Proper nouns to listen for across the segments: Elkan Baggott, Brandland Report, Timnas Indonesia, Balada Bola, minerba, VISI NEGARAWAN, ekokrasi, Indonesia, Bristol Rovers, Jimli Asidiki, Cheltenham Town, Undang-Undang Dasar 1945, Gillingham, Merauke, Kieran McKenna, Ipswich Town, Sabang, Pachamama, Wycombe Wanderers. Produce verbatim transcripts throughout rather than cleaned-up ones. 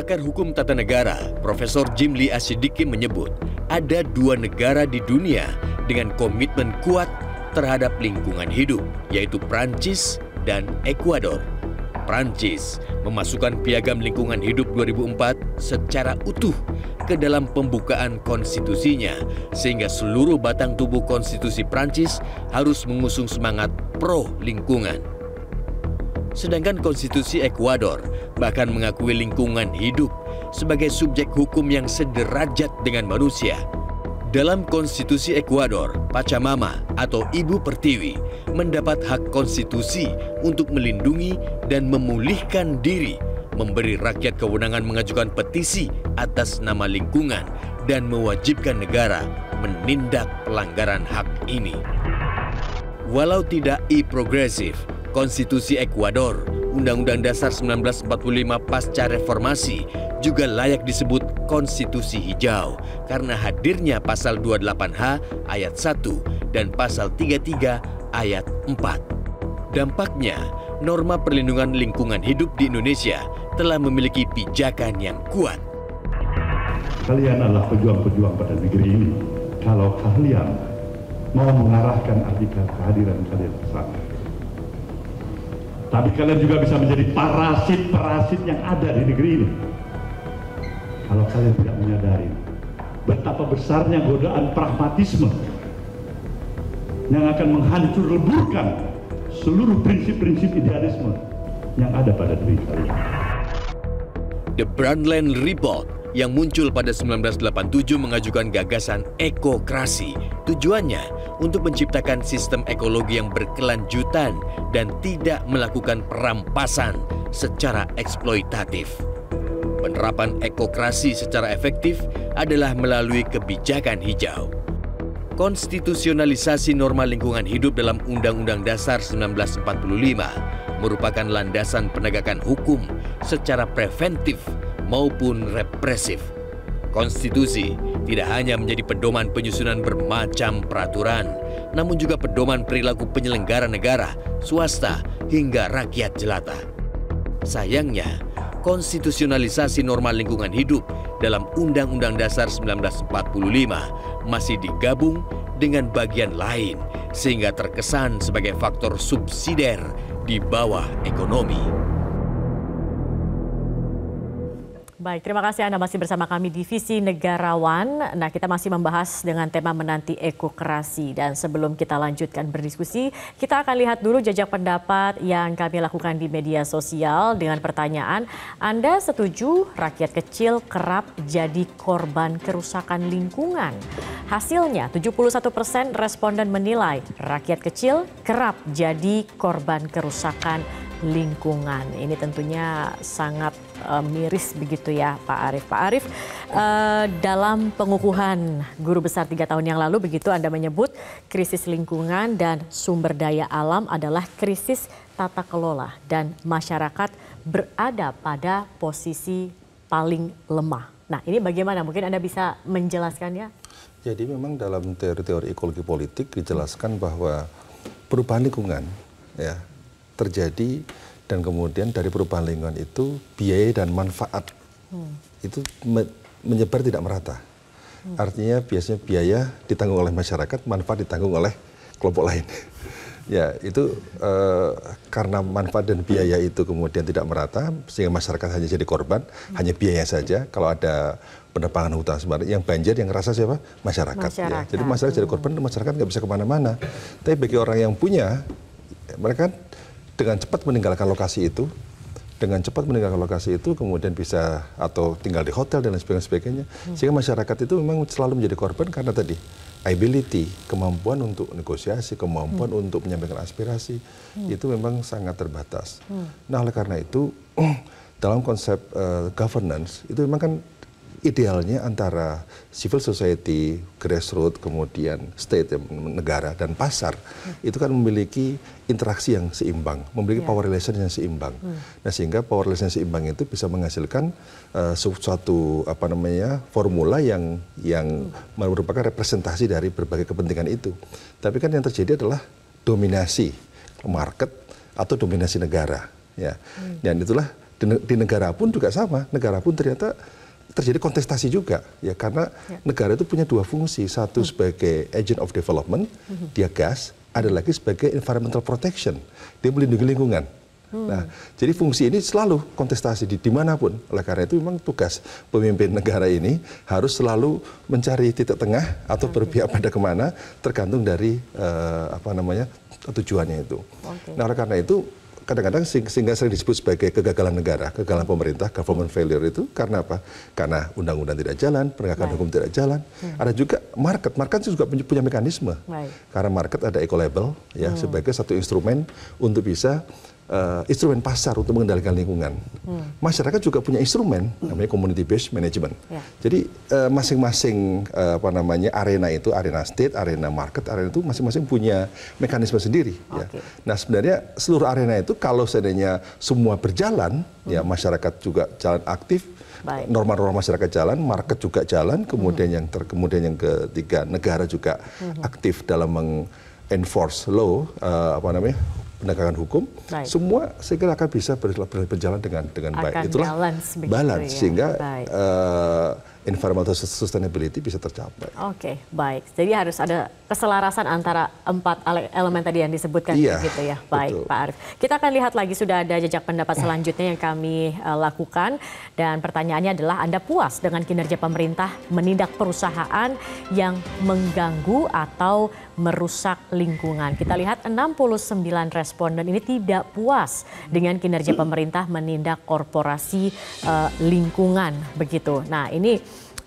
Pakar Hukum Tata Negara, Profesor Jimli Asidiki menyebut, ada dua negara di dunia dengan komitmen kuat terhadap lingkungan hidup, yaitu Prancis dan Ekuador. Prancis memasukkan Piagam Lingkungan Hidup dua ribu empat secara utuh ke dalam pembukaan konstitusinya, sehingga seluruh batang tubuh konstitusi Prancis harus mengusung semangat pro lingkungan. Sedangkan konstitusi Ekuador bahkan mengakui lingkungan hidup sebagai subjek hukum yang sederajat dengan manusia. Dalam konstitusi Ekuador, Pachamama atau Ibu Pertiwi mendapat hak konstitusi untuk melindungi dan memulihkan diri, memberi rakyat kewenangan mengajukan petisi atas nama lingkungan, dan mewajibkan negara menindak pelanggaran hak ini. Walau tidak i-progresif, Konstitusi Ekuador, Undang-Undang Dasar seribu sembilan ratus empat puluh lima pasca reformasi juga layak disebut konstitusi hijau karena hadirnya pasal dua puluh delapan H ayat satu dan pasal tiga puluh tiga ayat empat. Dampaknya, norma perlindungan lingkungan hidup di Indonesia telah memiliki pijakan yang kuat. Kalian adalah pejuang-pejuang pada negeri ini. Kalau kalian mau mengarahkan artikel kehadiran kalian ke sana, tapi kalian juga bisa menjadi parasit-parasit yang ada di negeri ini. Kalau kalian tidak menyadari betapa besarnya godaan pragmatisme yang akan menghancur leburkan seluruh prinsip-prinsip idealisme yang ada pada diri kalian. The Brandland Report yang muncul pada seribu sembilan ratus delapan puluh tujuh mengajukan gagasan ekokrasi. Tujuannya untuk menciptakan sistem ekologi yang berkelanjutan dan tidak melakukan perampasan secara eksploitatif. Penerapan ekokrasi secara efektif adalah melalui kebijakan hijau. Konstitusionalisasi norma lingkungan hidup dalam Undang-Undang Dasar seribu sembilan ratus empat puluh lima merupakan landasan penegakan hukum secara preventif maupun represif. Konstitusi tidak hanya menjadi pedoman penyusunan bermacam peraturan, namun juga pedoman perilaku penyelenggara negara, swasta, hingga rakyat jelata. Sayangnya, konstitusionalisasi norma lingkungan hidup dalam Undang-Undang Dasar seribu sembilan ratus empat puluh lima masih digabung dengan bagian lain, sehingga terkesan sebagai faktor subsidiar di bawah ekonomi. Baik, terima kasih Anda masih bersama kami di Visi Negarawan. Nah, kita masih membahas dengan tema menanti ekokrasi. Dan sebelum kita lanjutkan berdiskusi, kita akan lihat dulu jajak pendapat yang kami lakukan di media sosial dengan pertanyaan, Anda setuju rakyat kecil kerap jadi korban kerusakan lingkungan? Hasilnya, tujuh puluh satu persen responden menilai rakyat kecil kerap jadi korban kerusakan lingkungan. Ini tentunya sangat uh, miris begitu ya Pak Arief. Pak Arief, uh, dalam pengukuhan guru besar tiga tahun yang lalu begitu Anda menyebut krisis lingkungan dan sumber daya alam adalah krisis tata kelola dan masyarakat berada pada posisi paling lemah. Nah, ini bagaimana? Mungkin Anda bisa menjelaskannya? Jadi memang dalam teori-teori ekologi politik dijelaskan bahwa perubahan lingkungan ya terjadi dan kemudian dari perubahan lingkungan itu biaya dan manfaat hmm. itu me menyebar tidak merata. Hmm. Artinya biasanya biaya ditanggung oleh masyarakat, manfaat ditanggung oleh kelompok lain. Ya itu eh, karena manfaat dan biaya itu kemudian tidak merata sehingga masyarakat hanya jadi korban, hmm. hanya biaya saja. Kalau ada penebangan hutan sebenarnya yang banjir yang ngerasa siapa? Masyarakat. masyarakat. Ya. Jadi masyarakat hmm. jadi korban, masyarakat nggak bisa kemana-mana. Tapi bagi orang yang punya, mereka dengan cepat meninggalkan lokasi itu, dengan cepat meninggalkan lokasi itu, kemudian bisa atau tinggal di hotel dan lain sebagainya. Sehingga masyarakat itu memang selalu menjadi korban karena tadi ability, kemampuan untuk negosiasi, kemampuan hmm. untuk menyampaikan aspirasi, hmm. itu memang sangat terbatas. Hmm. Nah, oleh karena itu, dalam konsep uh, governance, itu memang kan idealnya antara civil society, grassroots, kemudian state, negara, dan pasar, hmm. itu kan memiliki interaksi yang seimbang, memiliki yeah. power relation yang seimbang. Hmm. Nah, sehingga power relation yang seimbang itu bisa menghasilkan uh, suatu apa namanya formula yang yang hmm. merupakan representasi dari berbagai kepentingan itu. Tapi kan yang terjadi adalah dominasi market atau dominasi negara, ya. Hmm. Dan itulah di, di negara pun juga sama, negara pun ternyata terjadi kontestasi juga ya, karena ya. negara itu punya dua fungsi, satu sebagai agent of development, hmm. dia gas, ada lagi sebagai environmental protection, dia melindungi lingkungan. Hmm. Nah, jadi fungsi ini selalu kontestasi di dimanapun. Oleh karena itu memang tugas pemimpin negara ini harus selalu mencari titik tengah atau berpihak pada kemana, tergantung dari uh, apa namanya tujuannya itu. Okay. Nah, oleh karena itu kadang-kadang sehingga sering disebut sebagai kegagalan negara, kegagalan pemerintah, government failure itu karena apa? Karena undang-undang tidak jalan, penegakan hukum tidak jalan. Hmm. Ada juga market, market juga punya mekanisme. Baik. Karena market ada eco-label ya, hmm. sebagai satu instrumen untuk bisa Uh, instrumen pasar untuk mengendalikan lingkungan. Hmm. Masyarakat juga punya instrumen namanya community based management. Yeah. Jadi masing-masing uh, uh, apa namanya arena itu, arena state, arena market, arena itu masing-masing punya mekanisme sendiri. Okay. Ya. Nah sebenarnya seluruh arena itu kalau seandainya semua berjalan, hmm. ya masyarakat juga jalan aktif, norma-norma masyarakat jalan, market juga jalan, kemudian hmm. yang ter, kemudian yang ketiga negara juga hmm. aktif dalam meng-enforce law uh, apa namanya. penegakan hukum, baik. semua segera akan bisa berjalan dengan dengan akan baik. Itulah balance, balance ya. sehingga uh, environmental sustainability bisa tercapai. Oke, okay, baik. Jadi harus ada keselarasan antara empat elemen tadi yang disebutkan, iya, gitu ya. Baik, betul. Pak Arief. Kita akan lihat lagi, sudah ada jejak pendapat selanjutnya yang kami uh, lakukan, dan pertanyaannya adalah Anda puas dengan kinerja pemerintah menindak perusahaan yang mengganggu atau merusak lingkungan. Kita lihat enam puluh sembilan responden ini tidak puas dengan kinerja pemerintah menindak korporasi uh, lingkungan begitu. Nah, ini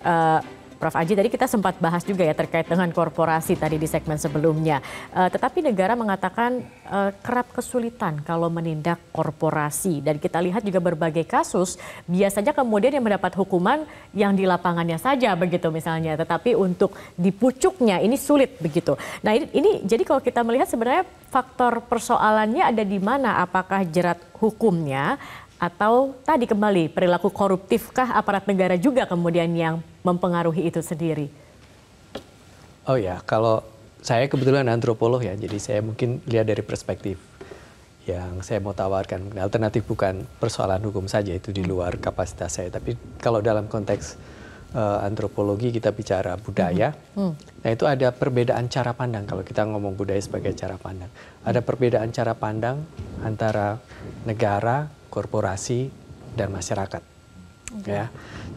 uh, Prof Aji tadi kita sempat bahas juga ya terkait dengan korporasi tadi di segmen sebelumnya. Uh, tetapi negara mengatakan uh, kerap kesulitan kalau menindak korporasi, dan kita lihat juga berbagai kasus biasanya kemudian yang mendapat hukuman yang di lapangannya saja begitu misalnya, tetapi untuk dipucuknya ini sulit begitu. Nah ini, ini jadi kalau kita melihat sebenarnya faktor persoalannya ada di mana, apakah jerat hukumnya atau tadi kembali perilaku koruptifkah aparat negara juga kemudian yang mempengaruhi itu sendiri? Oh ya, kalau saya kebetulan antropolog ya, jadi saya mungkin lihat dari perspektif yang saya mau tawarkan. Alternatif bukan persoalan hukum saja, itu di luar kapasitas saya. Tapi kalau dalam konteks uh, antropologi kita bicara budaya, hmm. Hmm. nah itu ada perbedaan cara pandang kalau kita ngomong budaya sebagai cara pandang. Ada perbedaan cara pandang antara negara, korporasi, dan masyarakat. Okay. Ya.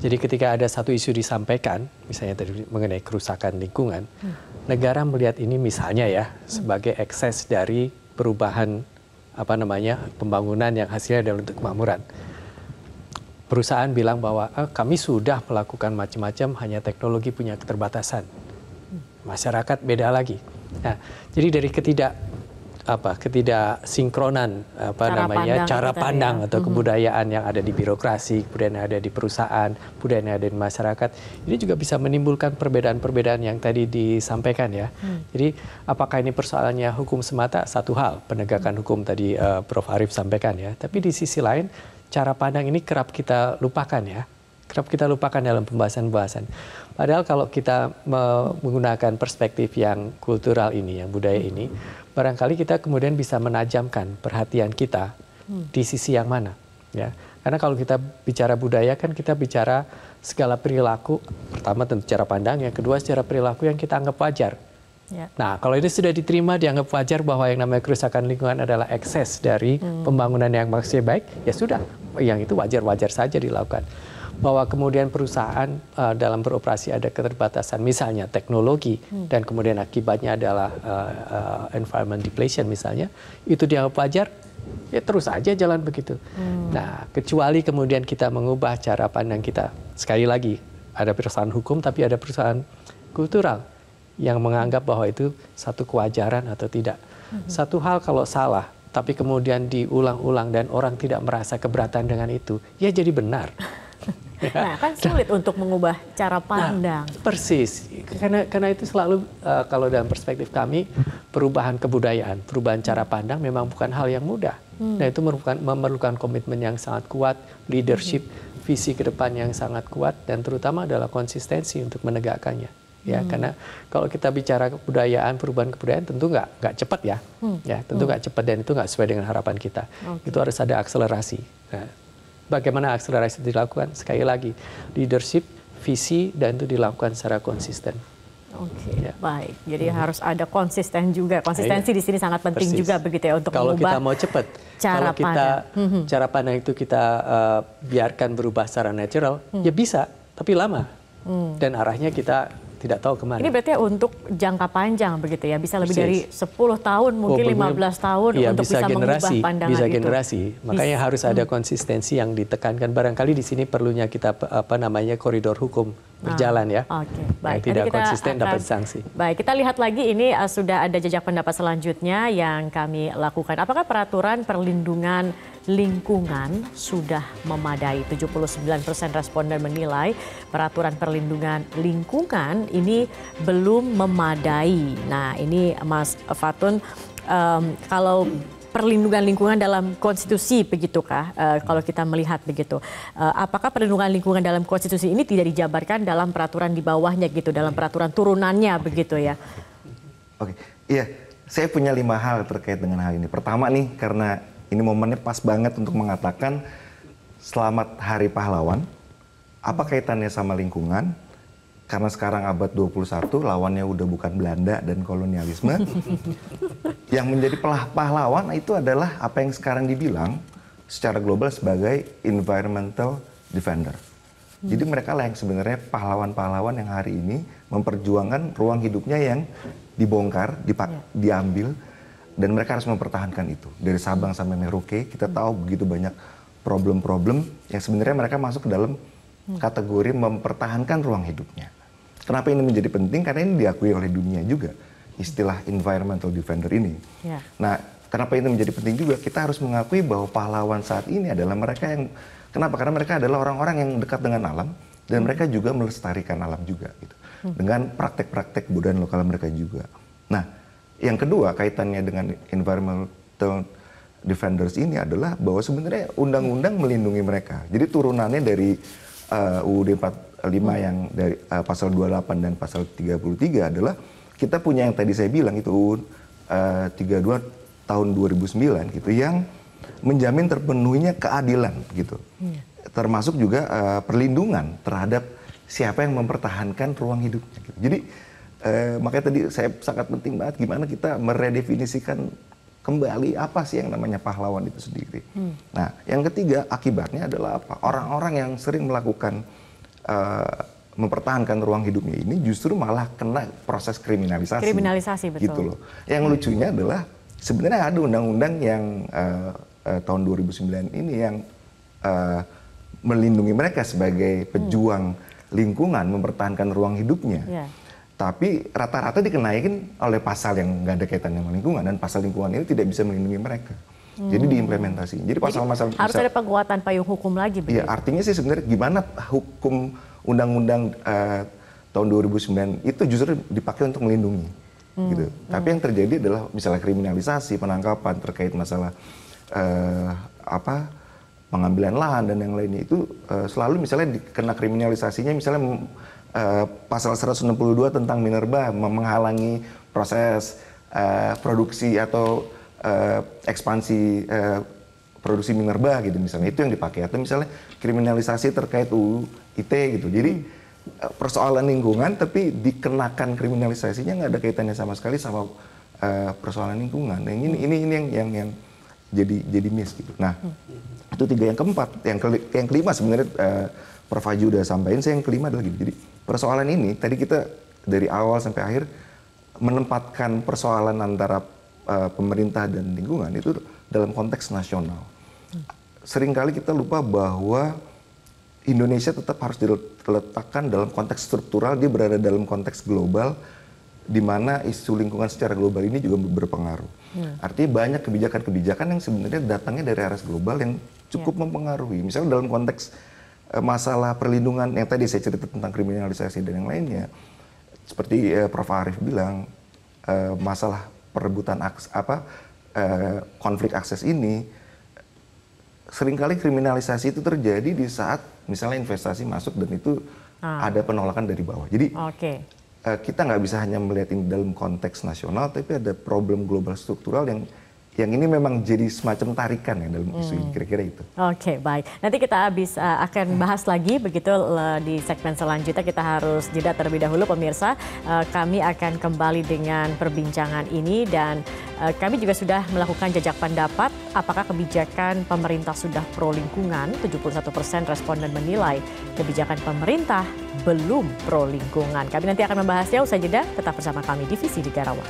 Jadi ketika ada satu isu disampaikan, misalnya tadi mengenai kerusakan lingkungan, hmm. negara melihat ini misalnya ya sebagai ekses dari perubahan apa namanya pembangunan yang hasilnya dalam bentuk kemakmuran. Perusahaan bilang bahwa ah, kami sudah melakukan macam-macam, hanya teknologi punya keterbatasan. Masyarakat beda lagi. Nah, jadi dari ketidak apa ketidaksinkronan apa cara namanya pandang, cara pandang ya. atau kebudayaan mm-hmm. yang ada di birokrasi, kebudayaan yang ada di perusahaan, kebudayaan yang ada di masyarakat, ini juga bisa menimbulkan perbedaan-perbedaan yang tadi disampaikan ya. Mm. Jadi apakah ini persoalannya hukum semata? Satu hal, penegakan mm. hukum tadi uh, Prof Arief sampaikan ya. Tapi di sisi lain cara pandang ini kerap kita lupakan ya. Kerap kita lupakan dalam pembahasan-pembahasan. Padahal kalau kita menggunakan perspektif yang kultural ini, yang budaya ini, barangkali kita kemudian bisa menajamkan perhatian kita di sisi yang mana. Ya. Karena kalau kita bicara budaya kan kita bicara segala perilaku, pertama tentu cara pandang, yang kedua secara perilaku yang kita anggap wajar. Ya. Nah, kalau ini sudah diterima, dianggap wajar bahwa yang namanya kerusakan lingkungan adalah ekses dari hmm. pembangunan yang maksudnya baik, ya sudah, yang itu wajar-wajar saja dilakukan. Bahwa kemudian perusahaan uh, dalam beroperasi ada keterbatasan, misalnya teknologi, hmm. dan kemudian akibatnya adalah uh, uh, environment depletion misalnya, itu dianggap wajar, ya terus aja jalan begitu. Hmm. Nah, kecuali kemudian kita mengubah cara pandang kita. Sekali lagi, ada perusahaan hukum tapi ada perusahaan kultural yang menganggap bahwa itu satu kewajaran atau tidak. Hmm. Satu hal kalau salah, tapi kemudian diulang-ulang dan orang tidak merasa keberatan dengan itu, ya jadi benar. Nah, kan sulit nah, untuk mengubah cara pandang. Nah, persis, karena karena itu selalu uh, kalau dalam perspektif kami perubahan kebudayaan, perubahan cara pandang memang bukan hal yang mudah. Hmm. Nah, itu merupakan memerlukan komitmen yang sangat kuat, leadership, hmm. visi ke depan yang sangat kuat, dan terutama adalah konsistensi untuk menegakkannya. Ya, hmm. karena kalau kita bicara kebudayaan, perubahan kebudayaan tentu nggak nggak cepat ya, hmm. ya tentu nggak hmm. cepat dan itu nggak sesuai dengan harapan kita. Okay. Itu harus ada akselerasi. Nah, Bagaimana akselerasi itu dilakukan? Sekali lagi, leadership, visi, dan itu dilakukan secara konsisten. Oke, okay, ya. Baik. Jadi hmm. harus ada konsisten juga. Konsistensi ya, di sini sangat penting persis. juga begitu ya untuk kalau mengubah kita mau cepat. Cara kalau kita pandang. cara pandang itu kita uh, biarkan berubah secara natural, hmm. ya bisa, tapi lama. Hmm. Dan arahnya kita tidak tahu kemana. Ini berarti untuk jangka panjang begitu ya, bisa lebih dari sepuluh tahun, mungkin oh, lima belas tahun ya, untuk bisa, bisa generasi, mengubah pandangan bisa itu. generasi. Makanya bisa. harus ada konsistensi yang ditekankan. Barangkali di sini perlunya kita apa namanya koridor hukum berjalan ya. Oke, okay, baik. Yang tidak kita konsisten akan, dapat sanksi. Baik, kita lihat lagi ini uh, sudah ada jejak pendapat selanjutnya yang kami lakukan. Apakah peraturan perlindungan lingkungan sudah memadai? tujuh puluh sembilan persen responden menilai peraturan perlindungan lingkungan ini belum memadai. Nah, ini Mas Fatun, um, kalau perlindungan lingkungan dalam konstitusi begitukah uh, kalau kita melihat begitu, uh, apakah perlindungan lingkungan dalam konstitusi ini tidak dijabarkan dalam peraturan di bawahnya gitu, dalam peraturan turunannya begitu ya? Oke, iya, saya punya lima hal terkait dengan hal ini. Pertama nih, karena ini momennya pas banget untuk mengatakan selamat Hari Pahlawan. Apa kaitannya sama lingkungan? Karena sekarang abad dua puluh satu, lawannya udah bukan Belanda dan kolonialisme. Yang menjadi pahlawan itu adalah apa yang sekarang dibilang secara global sebagai environmental defender. Hmm. Jadi mereka lah yang sebenarnya pahlawan-pahlawan yang hari ini memperjuangkan ruang hidupnya yang dibongkar, dipak yeah. diambil, dan mereka harus mempertahankan itu. Dari Sabang sampai Merauke, kita tahu hmm. begitu banyak problem-problem yang sebenarnya mereka masuk ke dalam hmm. kategori mempertahankan ruang hidupnya. Kenapa ini menjadi penting? Karena ini diakui oleh dunia juga, istilah environmental defender ini. Yeah. Nah, kenapa ini menjadi penting juga? Kita harus mengakui bahwa pahlawan saat ini adalah mereka yang, kenapa? Karena mereka adalah orang-orang yang dekat dengan alam, dan mereka juga melestarikan alam juga, gitu. Mm. Dengan praktek-praktek budaya lokal mereka juga. Nah, yang kedua kaitannya dengan environmental defenders ini adalah bahwa sebenarnya undang-undang melindungi mereka. Jadi turunannya dari Uh, U U D empat puluh lima hmm. yang dari uh, pasal dua puluh delapan dan pasal tiga puluh tiga adalah kita punya yang tadi saya bilang itu U U tiga puluh dua tahun dua ribu sembilan gitu, yang menjamin terpenuhinya keadilan gitu. Hmm. Termasuk juga uh, perlindungan terhadap siapa yang mempertahankan ruang hidupnya gitu. Jadi uh, makanya tadi saya sangat penting banget gimana kita meredefinisikan kembali apa sih yang namanya pahlawan itu sendiri. Hmm. Nah, yang ketiga akibatnya adalah apa? Orang-orang yang sering melakukan uh, mempertahankan ruang hidupnya ini justru malah kena proses kriminalisasi. Kriminalisasi, betul. Gitu loh. Yang hmm. lucunya adalah sebenarnya ada undang-undang yang uh, uh, tahun dua ribu sembilan ini yang uh, melindungi mereka sebagai pejuang hmm. lingkungan, mempertahankan ruang hidupnya. Yeah. Tapi rata-rata dikenain oleh pasal yang nggak ada kaitannya sama lingkungan, dan pasal lingkungan ini tidak bisa melindungi mereka. Hmm. Jadi diimplementasi. Jadi pasal-pasal harus pasal, ada penguatan payung hukum lagi. Iya, artinya sih sebenarnya gimana hukum undang-undang uh, tahun dua ribu sembilan itu justru dipakai untuk melindungi. Hmm. Gitu. Hmm. Tapi yang terjadi adalah misalnya kriminalisasi, penangkapan terkait masalah uh, apa pengambilan lahan dan yang lainnya itu uh, selalu misalnya dikena kriminalisasinya misalnya. Uh, pasal seratus enam puluh dua tentang minerba menghalangi proses uh, produksi atau uh, ekspansi uh, produksi minerba gitu misalnya, itu yang dipakai, atau misalnya kriminalisasi terkait U U I T gitu. Jadi uh, persoalan lingkungan tapi dikenakan kriminalisasinya nggak ada kaitannya sama sekali sama uh, persoalan lingkungan. Yang ini ini ini yang yang, yang jadi jadi miss gitu. Nah, itu tiga. Yang keempat, yang ke, yang kelima sebenarnya uh, Prof Haji udah sampaikan, saya yang kelima adalah gitu. Jadi persoalan ini tadi kita dari awal sampai akhir menempatkan persoalan antara uh, pemerintah dan lingkungan itu dalam konteks nasional. Seringkali kita lupa bahwa Indonesia tetap harus diletakkan dalam konteks struktural, dia berada dalam konteks global, di mana isu lingkungan secara global ini juga berpengaruh. Hmm. Artinya banyak kebijakan-kebijakan yang sebenarnya datangnya dari arah global yang cukup yeah. mempengaruhi. Misalnya dalam konteks masalah perlindungan yang tadi saya cerita tentang kriminalisasi dan yang lainnya, seperti eh, Prof Arief bilang, eh, masalah perebutan aks, apa eh, konflik akses ini seringkali kriminalisasi itu terjadi di saat misalnya investasi masuk dan itu ah. ada penolakan dari bawah. Jadi okay. eh, kita nggak bisa hanya melihat ini dalam konteks nasional, tapi ada problem global struktural yang yang ini memang jadi semacam tarikan ya dalam isu ini, kira-kira itu. Oke, okay, baik. Nanti kita habis uh, akan bahas lagi begitu uh, di segmen selanjutnya. Kita harus jeda terlebih dahulu pemirsa. Uh, kami akan kembali dengan perbincangan ini dan uh, kami juga sudah melakukan jajak pendapat apakah kebijakan pemerintah sudah pro lingkungan. tujuh puluh satu persen responden menilai kebijakan pemerintah belum pro lingkungan. Kami nanti akan membahasnya usai jeda. Tetap bersama kami di V I S I Negarawan.